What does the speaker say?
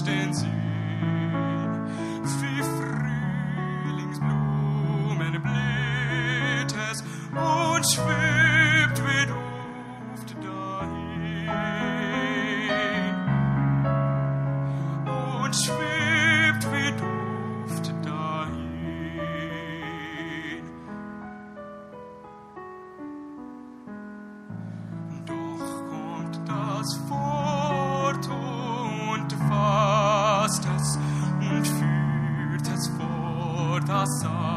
stehen sie wie Frühlingsblumen, blüht es und schwebt wie Duft dahin und schwebt wie Duft dahin. Doch kommt das Wort und fasst es und führt es vor das Auge.